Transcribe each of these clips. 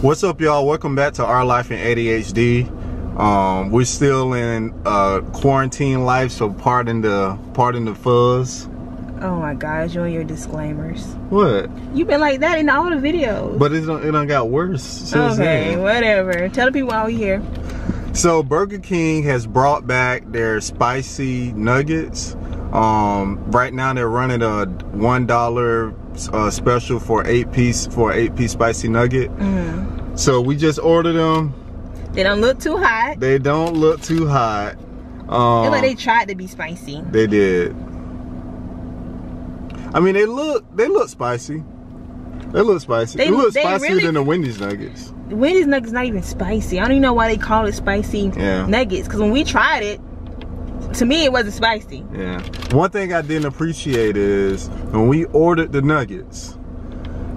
What's up, y'all? Welcome back to Our Life in ADHD. We're still in quarantine life, so pardon the fuzz. Oh my gosh, you and your disclaimers. What? You've been like that in all the videos. But it done got worse since then. Okay, whatever. Tell the people why we here. So Burger King has brought back their spicy nuggets. Right now they're running a $1 special for an eight piece spicy nugget. So we just ordered them. They don't look too hot. They don't look too hot. It's like they tried to be spicy. They did. I mean, they look spicy. They look spicy. They look spicier than the Wendy's nuggets. Wendy's nuggets not even spicy. I don't even know why they call it spicy nuggets. Because when we tried it, to me, it wasn't spicy. Yeah. One thing I didn't appreciate is when we ordered the nuggets,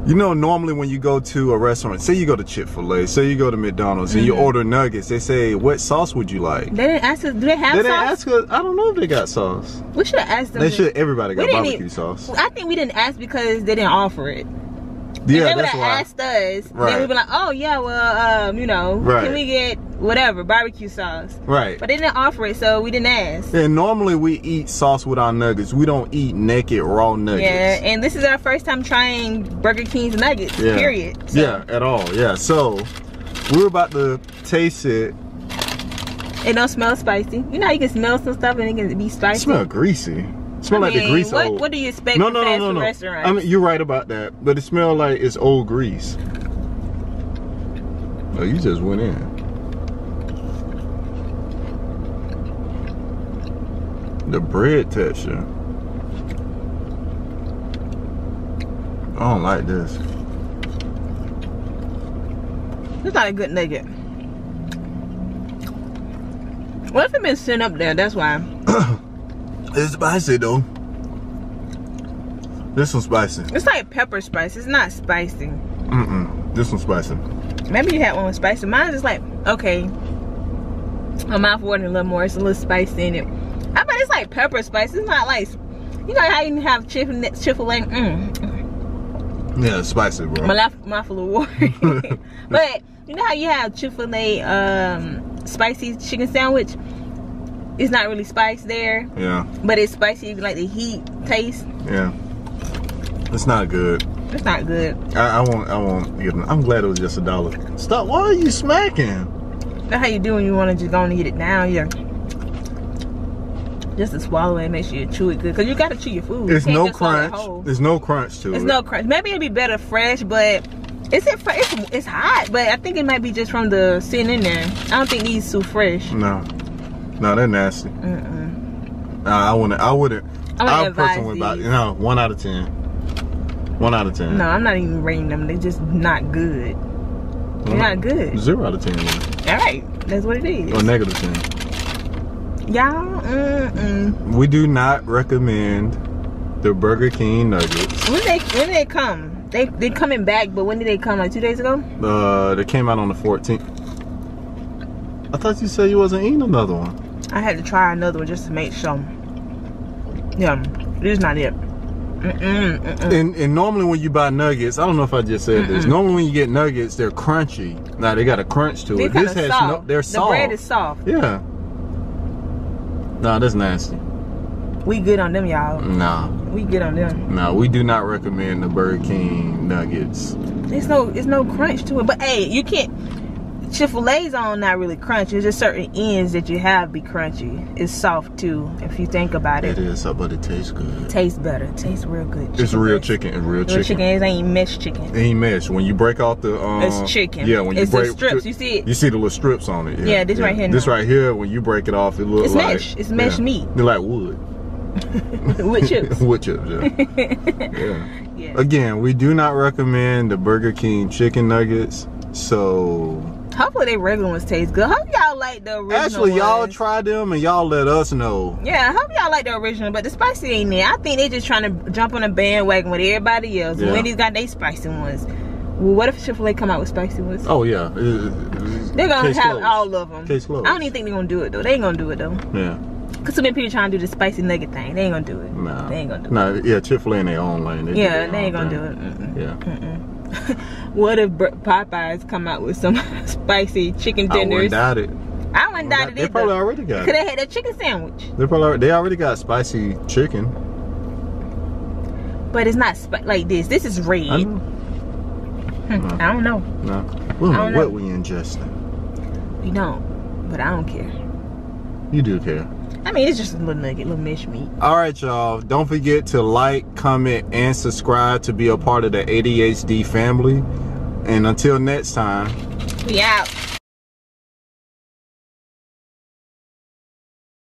you know, normally when you go to a restaurant, say you go to Chick-fil-A, say you go to McDonald's, and you order nuggets, they say, what sauce would you like? They didn't ask us, do they have sauce? They didn't ask us, I don't know if they got sauce. We should have asked them. Everybody got barbecue sauce. I think we didn't ask because they didn't offer it. Yeah, if they would have asked us, right, they would be like, oh yeah, well, you know, can we get whatever, barbecue sauce? Right. But they didn't offer it, so we didn't ask. And normally we eat sauce with our nuggets. We don't eat naked raw nuggets. Yeah, and this is our first time trying Burger King's nuggets, period. So. Yeah, at all, yeah. So, we're about to taste it. It don't smell spicy. You know how you can smell some stuff and it can be spicy? It smells greasy. Smell like the grease. What do you expect from fast food restaurants? I mean, you're right about that, but it smells like it's old grease. Oh, you just went in. The bread texture. I don't like this. It's not a good nugget. What if it been sitting up there? That's why. It's spicy though. This one's spicy. It's like pepper spice. It's not spicy. This one's spicy. Maybe you had one with spicy. Mine's just like, okay, my mouth watering a little more. It's a little spicy in it. I bet it's like pepper spice. It's not like, you know how you have Chick-fil-A. Yeah, it's spicy, bro. My mouth full of water. But you know how you have Chick-fil-A spicy chicken sandwich. It's not really spice there. Yeah. But it's spicy, like the heat taste. Yeah. It's not good. It's not good. I won't get it. I'm glad it was just $1. Stop. Why are you smacking? That's how you do when you want to just go and eat it now. Yeah. Just to swallow it and make sure you chew it good. Because you got to chew your food. It's no crunch. There's no crunch to it. There's no crunch. Maybe it'd be better fresh, but it's hot. But I think it might be just from the sitting in there. I don't think these too fresh. No. No, they're nasty. I wouldn't. I personally would no, 1 out of 10. 1 out of 10. No, I'm not even rating them. They're just not good. They're not good. 0 out of 10. All right, that's what it is. Or -10. Y'all, we do not recommend the Burger King nuggets. When did they come? They're coming back, but when did they come? Like 2 days ago? They came out on the 14th. I thought you said you wasn't eating another one. I had to try another one just to make sure. Yeah, this is not it. And normally when you buy nuggets, I don't know if I just said this. Normally when you get nuggets, they're crunchy. Now they got a crunch to it. This has soft. They're soft. The bread is soft. Yeah. Nah, that's nasty. We good on them, y'all. Nah. We good on them. Nah, we do not recommend the Burger King nuggets. It's no crunch to it. But hey, you can't. Chick-fil-A's on not really crunchy. It's just certain ends that you have be crunchy. It's soft too, if you think about it. It is, but it tastes good. It tastes better. It tastes real good. It's real chicken. It's real chicken. Real chicken. It ain't mesh chicken. It ain't mesh. When you break out the it's chicken. Yeah, when you break the strips. You see it. You see the little strips on it. Yeah, this right here. This right here, when you break it off, it looks like mesh. It's mesh meat. They're like wood. Wood chips. Wood chips. Yeah. Again, we do not recommend the Burger King chicken nuggets. So. Hopefully they regular ones taste good. Hope y'all like the original. Actually, y'all try them and y'all let us know. Yeah, hope y'all like the original, but the spicy ain't there. I think they just trying to jump on a bandwagon with everybody else. Yeah. Wendy's got they spicy ones. Well, what if Chick-fil-A come out with spicy ones? Oh yeah, they're gonna have all of them. I don't even think they're gonna do it though. They ain't gonna do it though. Yeah. Cause so many people trying to do the spicy nugget thing. They ain't gonna do it. Nah. They ain't gonna do it. Nah, yeah, Chick-fil-A in their own lane. They ain't gonna do it. Mm-mm. Yeah. Mm-mm. What if Popeyes come out with some spicy chicken tenders? I wouldn't doubt it. I wouldn't doubt it either. They probably already got it. Cause they had a chicken sandwich. They already got spicy chicken. But it's not like this. This is red. I don't know. No. We don't know what we ingesting. We don't. But I don't care. You do care. I mean, it's just a little nugget, little mesh meat. All right, y'all. Don't forget to like, comment, and subscribe to be a part of the ADHD family. And until next time. We out.